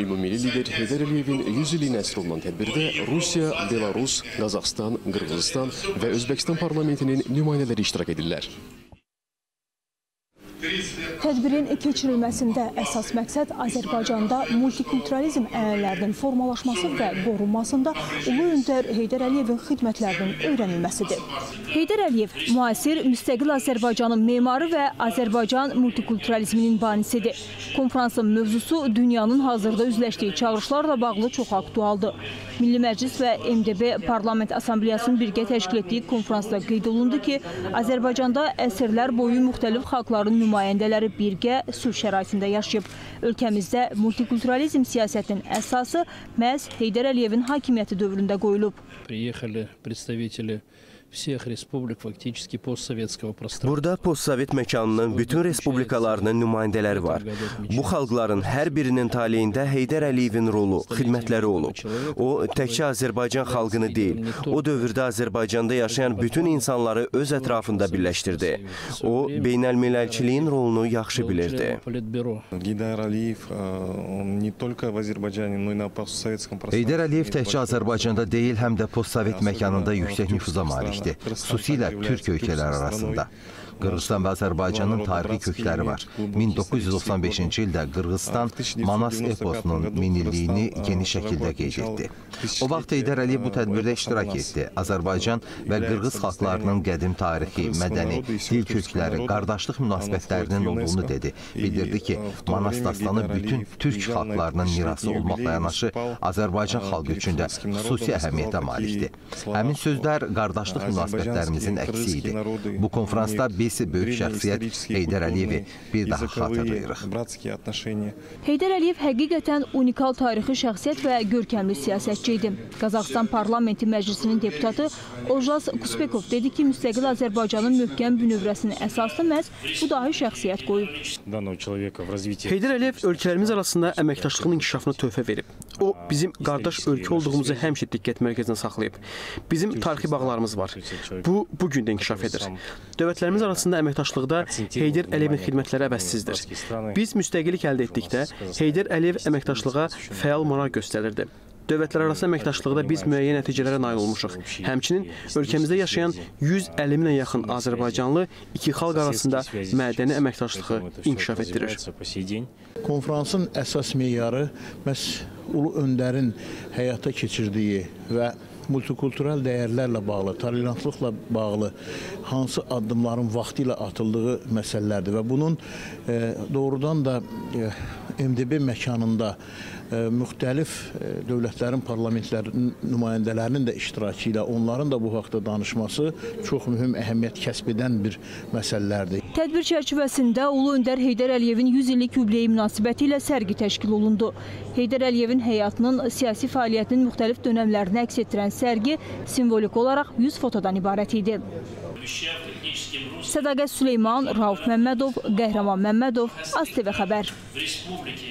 Ümumilli lider Heydər Əliyevin 100 ili nəsr olunan tədbirdə Rusiya, Belarus, Qazaxıstan, Qırğızıstan və Özbəkistan parlamentinin nümayəndələri iştirak edirlər. Tədbirin keçirilməsində əsas məqsəd Azərbaycanda multikulturalizm ənənələrinin formalaşması və qorunmasında ulu öndər Heydər Əliyevin xidmətlərinin öyrənilməsidir. Heydər Əliyev müasir müstəqil Azərbaycanın memarı və Azərbaycan multikulturalizminin banisidir. Konferansın mövzusu dünyanın hazırda üzləşdiyi çağırışlarla bağlı çox aktualdır. Milli Məclis və MDB Parlament Assambleyasının birgə təşkil etdiyi konferansda qeyd olundu ki, Azərbaycanda əsrlər boyu müxtəlif xalqların nümayəndələri birgə sülh şəraitində yaşayıb. Ölkəmizdə multikulturalizm siyasətinin əsası məhz Heydər Əliyevin hakimiyyəti dövründə qoyulub. Burada postsovet məkanının bütün respublikalarının nümayəndələri var. Bu xalqların hər birinin taleyində Heydər Əliyevin rolu, xidmətləri olub. O, təkcə Azərbaycan xalqını deyil, o dövrdə Azərbaycanda yaşayan bütün insanları öz ətrafında birləşdirdi. O, beynəlmiləlçiliyin rolunu yaxşı bilirdi. Heydər Əliyev təkcə Azərbaycanda deyil, həm də postsovet məkanında yüksək nüfuza malikdir. Xüsusilə Türk ölkələri arasında. Qırğızistan və Azərbaycanın tarixi kökləri var. 1995-ci ildə Qırğızistan Manas eposunun minilliyini geniş şəkildə qeyd etdi. O vaxt Heydər Əliyev bu tədbirdə iştirak etdi. Azərbaycan və Qırğız xalqlarının qədim tarixi, mədəni, dil kökləri, qardaşlıq münasibətlərinin olduğunu dedi. Bildirdi ki, Manas dastanı bütün Türk xalqlarının mirası olmaqla yanaşı Azərbaycan xalqı üçün də xüsusi əhəmiyyətə malikdir. Həmin sözlər qardaşlıq münasibətlərimizin əksi idi. Bu konferansda biz böyük şəxsiyyət Heydər Əliyevi bir daha xatırlayırıq. Heydər Əliyev həqiqətən unikal tarixi şəxsiyyət və görkəmli siyasətçi idi. Qazaxıstan Parlamenti Məclisinin deputatı Ojaz Kusbekov dedi ki, müstəqil Azərbaycanın möhkəm bünövrəsinin əsasını məhz bu dahi şəxsiyyət qoyub. Heydər Əliyev ölkələrimiz arasında əməkdaşlığın inkişafına töhfə verib. O, bizim qardaş ölkə olduğumuzu həmişə diqqət mərkəzinə saxlayıb. Bizim tarixi bağlarımız var. Bu, bugün də inkişaf edir. Dövlətlərimiz arasında əməkdaşlıqda Heydər Əliyevin xidmətləri əvəzsizdir. Biz müstəqillik əldə etdikdə Heydər Əliyev əməkdaşlığa fəal moral göstərirdi. Dövlətlər arası əməkdaşlıqda biz müəyyən nəticələrə nail olmuşuq. Həmçinin ölkəmizdə yaşayan 150 minə yaxın Azərbaycanlı iki xalq arasında mədəni əməkdaşlığı inkişaf etdirir. Konferansın əsas meyarı məhz ulu öndərin həyata keçirdiyi və multikultural dəyərlərlə bağlı, tolerantlıqla bağlı hansı addımların vaxtı ilə atıldığı məsələlərdir və bunun doğrudan da MDB məkanında müxtəlif dövlətlərin, parlamentlərin nümayəndələrinin də iştirakı ilə onların da bu haqda danışması çox mühüm əhəmiyyət kəsb edən bir məsələlərdir. Tədbir çərçivəsində ulu öndər Heydər Əliyevin 100 illik yubileyi münasibəti ilə sərgi təşkil olundu. Heydər Əliyevin həyatının, siyasi fəaliyyətinin müxtəlif dönəmlərini əks etdirən sərgi simvolik olaraq 100 fotodan ibarət idi. Sədaqət Süleyman, Rauf Məmmədov, Qəhrəman Məmmədov, AzTV Xəbər.